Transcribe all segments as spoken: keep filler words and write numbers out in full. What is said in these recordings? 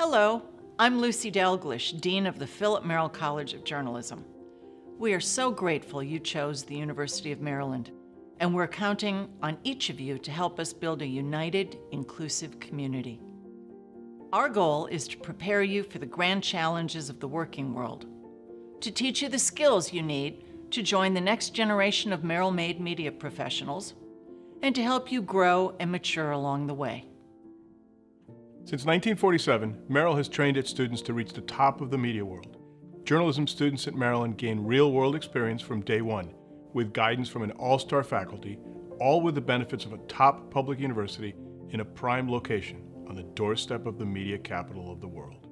Hello, I'm Lucy Dalglish, Dean of the Philip Merrill College of Journalism. We are so grateful you chose the University of Maryland, and we're counting on each of you to help us build a united, inclusive community. Our goal is to prepare you for the grand challenges of the working world, to teach you the skills you need to join the next generation of Merrill-made media professionals, and to help you grow and mature along the way. Since nineteen forty-seven, Merrill has trained its students to reach the top of the media world. Journalism students at Maryland gain real-world experience from day one, with guidance from an all-star faculty, all with the benefits of a top public university in a prime location on the doorstep of the media capital of the world.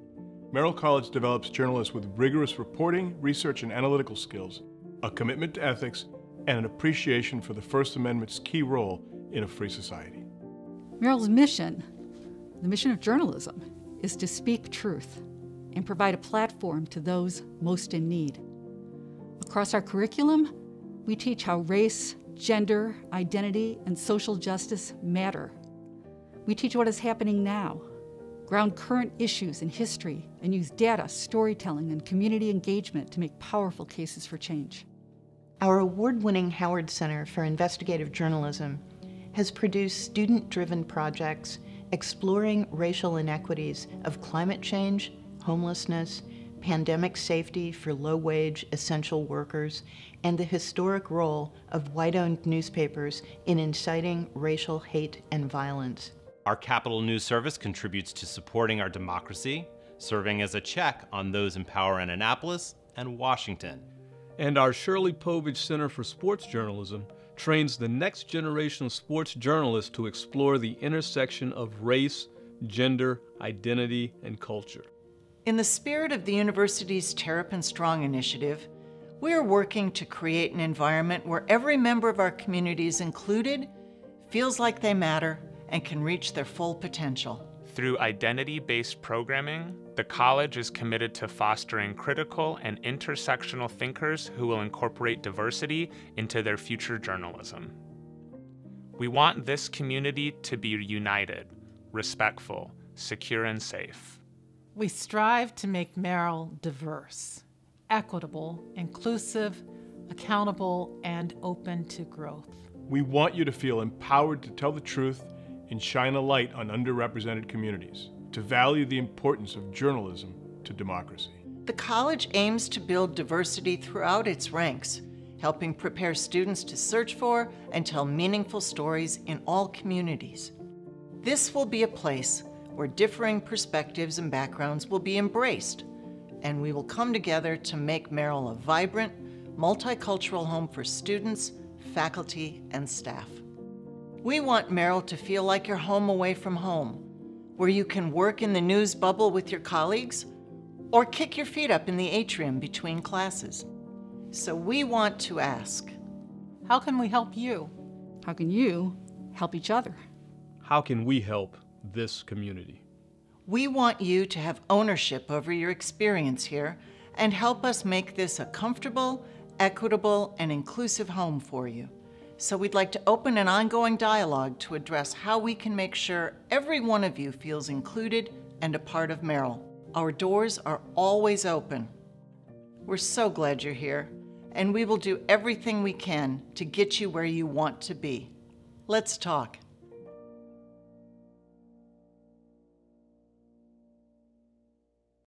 Merrill College develops journalists with rigorous reporting, research, and analytical skills, a commitment to ethics, and an appreciation for the First Amendment's key role in a free society. Merrill's mission The mission of journalism is to speak truth and provide a platform to those most in need. Across our curriculum, we teach how race, gender, identity, and social justice matter. We teach what is happening now, ground current issues in history, and use data, storytelling, and community engagement to make powerful cases for change. Our award-winning Howard Center for Investigative Journalism has produced student-driven projects exploring racial inequities of climate change, homelessness, pandemic safety for low-wage essential workers, and the historic role of white-owned newspapers in inciting racial hate and violence. Our Capitol News Service contributes to supporting our democracy, serving as a check on those in power in Annapolis and Washington. And our Shirley Povich Center for Sports Journalism trains the next generation of sports journalists to explore the intersection of race, gender, identity, and culture. In the spirit of the university's Terrapin Strong initiative, we are working to create an environment where every member of our community is included, feels like they matter, and can reach their full potential. Through identity-based programming, the college is committed to fostering critical and intersectional thinkers who will incorporate diversity into their future journalism. We want this community to be united, respectful, secure, and safe. We strive to make Merrill diverse, equitable, inclusive, accountable, and open to growth. We want you to feel empowered to tell the truth and shine a light on underrepresented communities, to value the importance of journalism to democracy. The college aims to build diversity throughout its ranks, helping prepare students to search for and tell meaningful stories in all communities. This will be a place where differing perspectives and backgrounds will be embraced, and we will come together to make Merrill a vibrant, multicultural home for students, faculty, and staff. We want Merrill to feel like your home away from home, where you can work in the news bubble with your colleagues or kick your feet up in the atrium between classes. So we want to ask, how can we help you? How can you help each other? How can we help this community? We want you to have ownership over your experience here and help us make this a comfortable, equitable, and inclusive home for you. So we'd like to open an ongoing dialogue to address how we can make sure every one of you feels included and a part of Merrill. Our doors are always open. We're so glad you're here, and we will do everything we can to get you where you want to be. Let's talk.